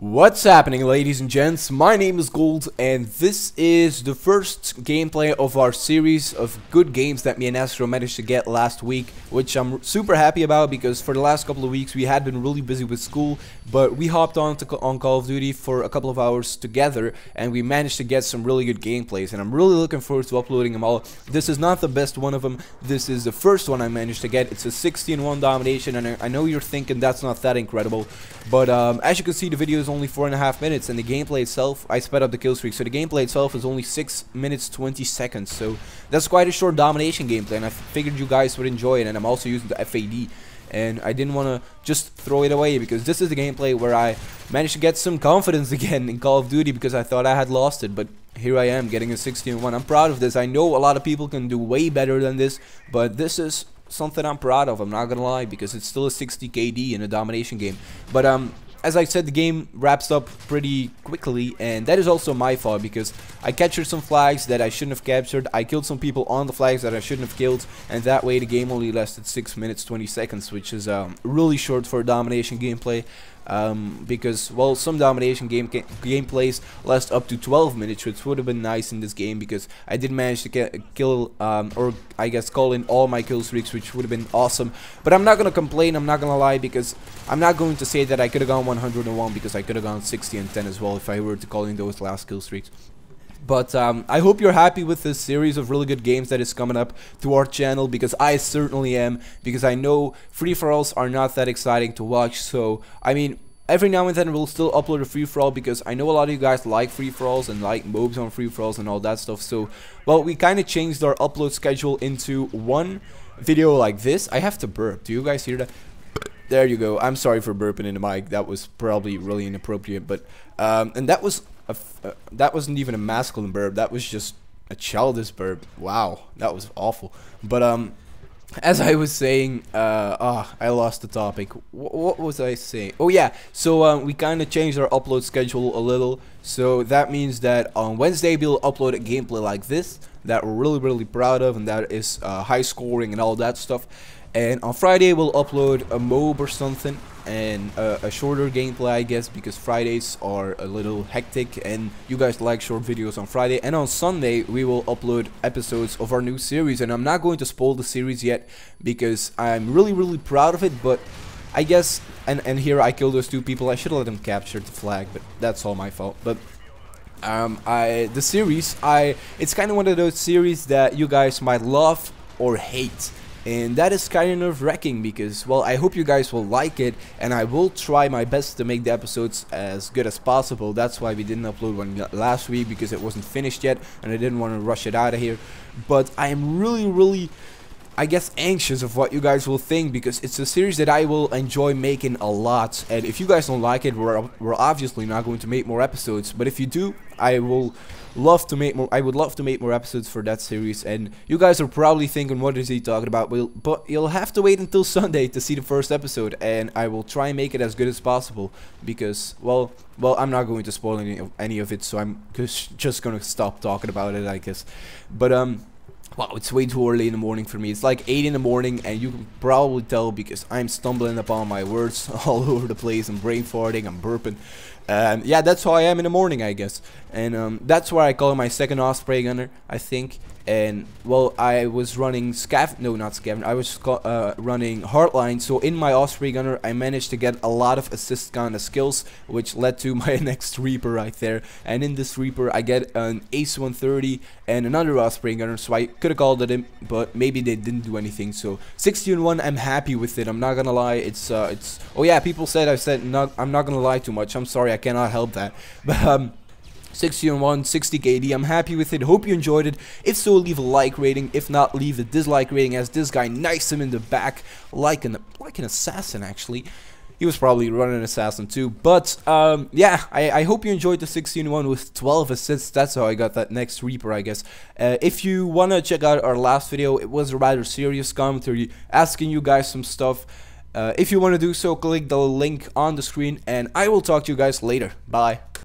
What's happening, ladies and gents? My name is Gold, and this is the first gameplay of our series of good games that me and Astro managed to get last week, which I'm super happy about because for the last couple of weeks we had been really busy with school, but we hopped on Call of Duty for a couple of hours together and we managed to get some really good gameplays, and I'm really looking forward to uploading them all. This is not the best one of them. This is the first one I managed to get. It's a 16-1 domination, and I know you're thinking that's not that incredible, but as you can see, the video is only 4.5 minutes, and the gameplay itself, I sped up the kill streak, so the gameplay itself is only 6 minutes 20 seconds, so that's quite a short domination gameplay, and I figured you guys would enjoy it. And I'm also using the FAD, and I didn't want to just throw it away, because this is the gameplay where I managed to get some confidence again in Call of Duty, because I thought I had lost it, but here I am getting a 16-1. I'm proud of this. I know a lot of people can do way better than this, but this is something I'm proud of, I'm not gonna lie, because it's still a 60 KD in a domination game. But as I said, the game wraps up pretty quickly, and that is also my fault, because I captured some flags that I shouldn't have captured, I killed some people on the flags that I shouldn't have killed, and that way the game only lasted 6 minutes 20 seconds, which is really short for domination gameplay, because, well, some domination gameplays last up to 12 minutes, which would have been nice in this game, because I did manage to kill, or I guess call in all my kill streaks, which would have been awesome. But I'm not going to complain, I'm not going to lie, because I'm not going to say that I could have gone 101, because I could have gone 60 and 10 as well if I were to call in those last kill streaks. But I hope you're happy with this series of really good games that is coming up to our channel, because I certainly am, because I know free-for-alls are not that exciting to watch, so I mean, every now and then we'll still upload a free-for-all, because I know a lot of you guys like free-for-alls and like mobs on free-for-alls and all that stuff, so, well, we kind of changed our upload schedule into one video like this. I have to burp, do you guys hear that? There you go. I'm sorry for burping in the mic. That was probably really inappropriate, but and that wasn't even a masculine burp. That was just a childish burp. Wow, that was awful. But as I was saying, I lost the topic. What was I saying? Oh yeah, so we kind of changed our upload schedule a little. So that means that on Wednesday we'll upload a gameplay like this that we're really, really proud of, and that is high scoring and all that stuff. And on Friday we'll upload a mob or something, and a shorter gameplay, I guess, because Fridays are a little hectic and you guys like short videos on Friday. And on Sunday we will upload episodes of our new series, and I'm not going to spoil the series yet, because I'm really, really proud of it, but I guess, and here I killed those two people. I should have let them capture the flag, but that's all my fault. But it's kind of one of those series that you guys might love or hate, and that is kind of nerve-wracking, because, well, I hope you guys will like it, and I will try my best to make the episodes as good as possible. That's why we didn't upload one last week, because it wasn't finished yet and I didn't want to rush it out of here. But I am really, really, I guess, anxious of what you guys will think, because it's a series that I will enjoy making a lot, and if you guys don't like it, we're obviously not going to make more episodes. But if you do, I would love to make more episodes for that series, and you guys are probably thinking, what is he talking about? Well, but you'll have to wait until Sunday to see the first episode, and I will try and make it as good as possible, because, well, I'm not going to spoil any of it, so I'm just gonna stop talking about it, I guess. But wow, it's way too early in the morning for me. It's like 8 in the morning, and you can probably tell, because I'm stumbling upon my words all over the place. I'm brain farting, I'm burping. Yeah, that's how I am in the morning, I guess. And that's why I call my second Osprey Gunner, I think. And, well, I was running running Hardline, so in my Osprey Gunner I managed to get a lot of assist kind of skills, which led to my next Reaper right there. And in this Reaper I get an Ace-130 and another Osprey Gunner, so I could have called it in, but maybe they didn't do anything. So 16-1, I'm happy with it, I'm not gonna lie. It's oh yeah, people said I'm not gonna lie too much, I'm sorry, I cannot help that. But 16-1, 60 KD, I'm happy with it. Hope you enjoyed it. If so, leave a like rating. If not, leave a dislike rating, as this guy knifes him in the back like an assassin, actually. He was probably running an assassin too. But yeah, I hope you enjoyed the 16-1 with 12 assists. That's how I got that next Reaper, I guess. If you want to check out our last video, it was a rather serious commentary asking you guys some stuff. If you want to do so, click the link on the screen, and I will talk to you guys later. Bye.